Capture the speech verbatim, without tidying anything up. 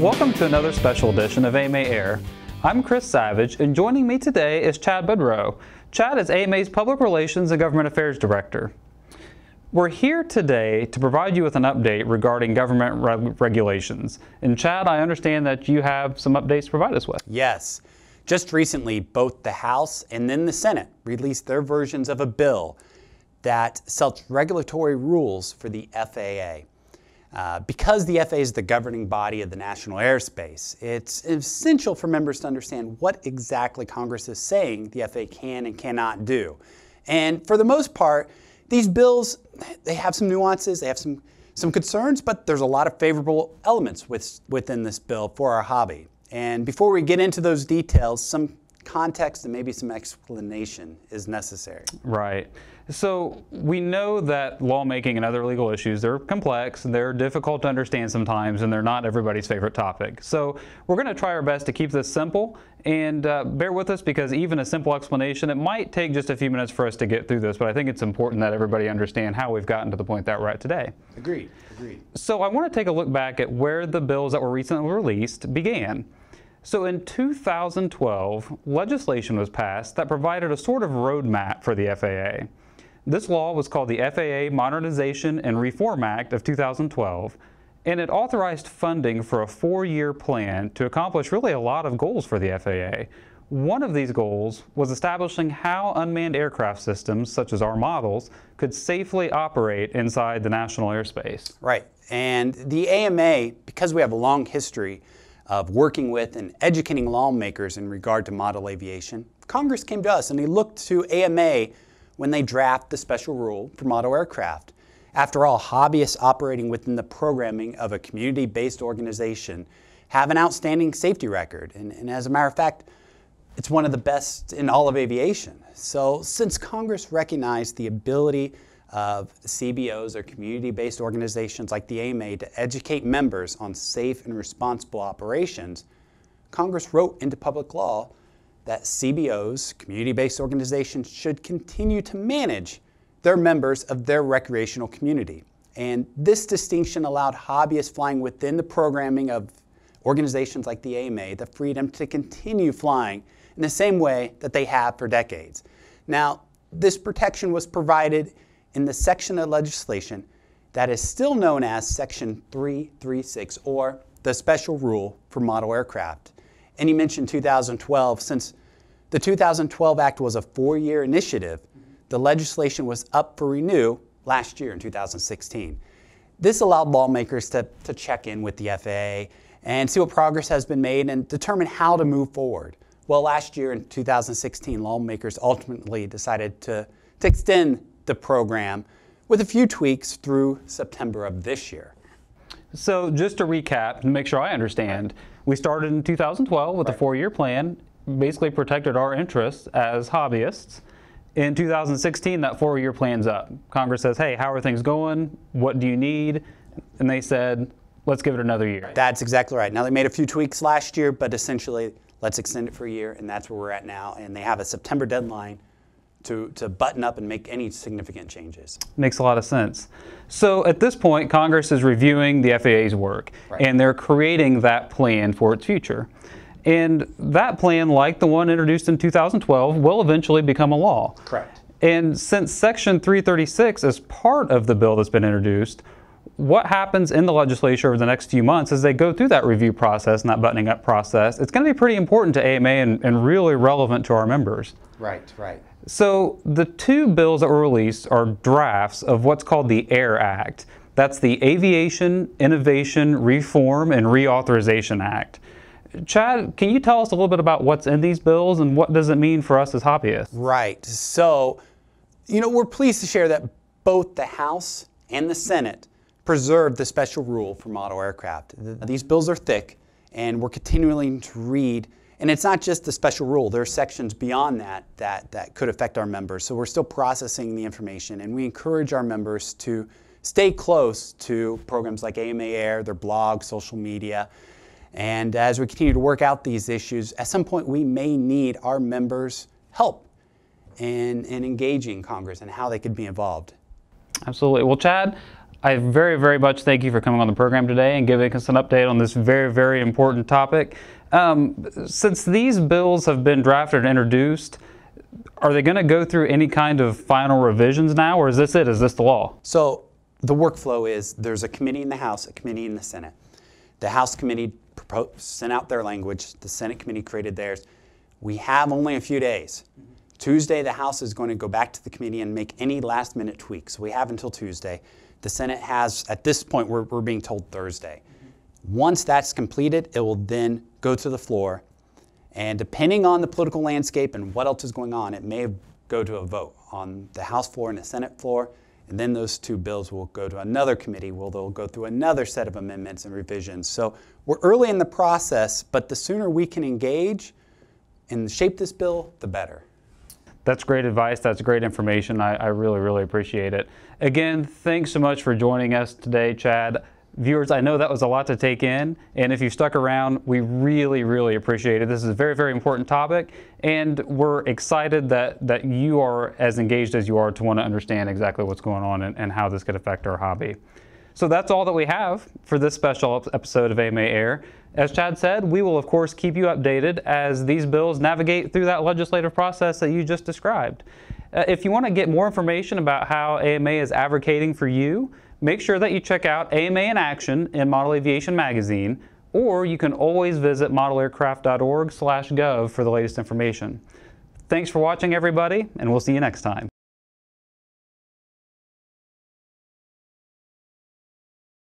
Welcome to another special edition of A M A Air. I'm Chris Savage, and joining me today is Chad Budreau. Chad is A M A's Public Relations and Government Affairs Director. We're here today to provide you with an update regarding government re regulations. And Chad, I understand that you have some updates to provide us with. Yes. Just recently, both the House and then the Senate released their versions of a bill that sets regulatory rules for the F A A. Uh, because the F A A is the governing body of the national airspace, it's essential for members to understand what exactly Congress is saying the F A A can and cannot do. And for the most part, these bills, they have some nuances, they have some, some concerns, but there's a lot of favorable elements with, within this bill for our hobby. And before we get into those details, some context and maybe some explanation is necessary. Right. So we know that lawmaking and other legal issues, they're complex, they're difficult to understand sometimes, and they're not everybody's favorite topic. So we're going to try our best to keep this simple, and uh, bear with us because even a simple explanation, it might take just a few minutes for us to get through this, but I think it's important that everybody understand how we've gotten to the point that we're at today. Agreed. Agreed. So I want to take a look back at where the bills that were recently released began. So in two thousand twelve, legislation was passed that provided a sort of roadmap for the F A A. This law was called the F A A Modernization and Reform Act of two thousand twelve, and it authorized funding for a four-year plan to accomplish really a lot of goals for the F A A. One of these goals was establishing how unmanned aircraft systems, such as our models, could safely operate inside the national airspace. Right, and the A M A, because we have a long history of working with and educating lawmakers in regard to model aviation, Congress came to us and they looked to A M A when they draft the special rule for model aircraft. After all, hobbyists operating within the programming of a community-based organization have an outstanding safety record, and, and as a matter of fact, it's one of the best in all of aviation. So since Congress recognized the ability of C B Os or community-based organizations like the A M A to educate members on safe and responsible operations, Congress wrote into public law that C B Os, community-based organizations, should continue to manage their members of their recreational community. And this distinction allowed hobbyists flying within the programming of organizations like the A M A the freedom to continue flying in the same way that they have for decades. Now, this protection was provided in the section of legislation that is still known as Section three thirty-six, or the Special Rule for Model Aircraft. And you mentioned two thousand twelve. Since the two thousand twelve Act was a four-year initiative, the legislation was up for renew last year in two thousand sixteen. This allowed lawmakers to, to check in with the F A A and see what progress has been made and determine how to move forward. Well, last year in two thousand sixteen, lawmakers ultimately decided to, to extend the program with a few tweaks through September of this year. So just to recap and make sure I understand, we started in two thousand twelve with right. a four-year plan, basically protected our interests as hobbyists. In two thousand sixteen, that four-year plan's up. Congress says, hey, how are things going? What do you need? And they said, let's give it another year. That's exactly right. Now, they made a few tweaks last year, but essentially, let's extend it for a year, and that's where we're at now. And they have a September deadline To, to button up and make any significant changes. Makes a lot of sense. So at this point, Congress is reviewing the F A A's work, right. and they're creating that plan for its future. And that plan, like the one introduced in two thousand twelve, will eventually become a law. Correct. And since Section three thirty-six is part of the bill that's been introduced, what happens in the legislature over the next few months as they go through that review process and that buttoning up process, it's going to be pretty important to A M A and, and really relevant to our members. Right, right. So the two bills that were released are drafts of what's called the AIR Act. That's the Aviation, Innovation, Reform, and Reauthorization Act. Chad, can you tell us a little bit about what's in these bills and what does it mean for us as hobbyists? Right. So, you know, we're pleased to share that both the House and the Senate preserved the special rule for model aircraft. These bills are thick, and we're continuing to read. And it's not just the special rule. There are sections beyond that, that that could affect our members. So we're still processing the information, and we encourage our members to stay close to programs like A M A Air, their blog, social media. And as we continue to work out these issues, at some point we may need our members' help in, in engaging Congress and how they could be involved. Absolutely. Well, Chad, I very, very much thank you for coming on the program today and giving us an update on this very, very important topic. Um, since these bills have been drafted and introduced, are they going to go through any kind of final revisions now, or is this it? Is this the law? So the workflow is there's a committee in the House, a committee in the Senate. The House committee proposed, sent out their language. The Senate committee created theirs. We have only a few days. Tuesday, the House is going to go back to the committee and make any last-minute tweaks. We have until Tuesday. The Senate has, at this point, we're, we're being told Thursday. Once that's completed, it will then go to the floor. And depending on the political landscape and what else is going on, it may go to a vote on the House floor and the Senate floor. And then those two bills will go to another committee where they'll go through another set of amendments and revisions. So we're early in the process, but the sooner we can engage and shape this bill, the better. That's great advice. That's great information. I, I really, really appreciate it. Again, thanks so much for joining us today, Chad. Viewers, I know that was a lot to take in, and if you stuck around, we really, really appreciate it. This is a very, very important topic, and we're excited that, that you are as engaged as you are to want to understand exactly what's going on and, and how this could affect our hobby. So that's all that we have for this special episode of A M A Air. As Chad said, we will, of course, keep you updated as these bills navigate through that legislative process that you just described. Uh, if you want to get more information about how A M A is advocating for you, make sure that you check out A M A in Action in Model Aviation Magazine, or you can always visit model aircraft dot org slash gov for the latest information. Thanks for watching, everybody, and we'll see you next time.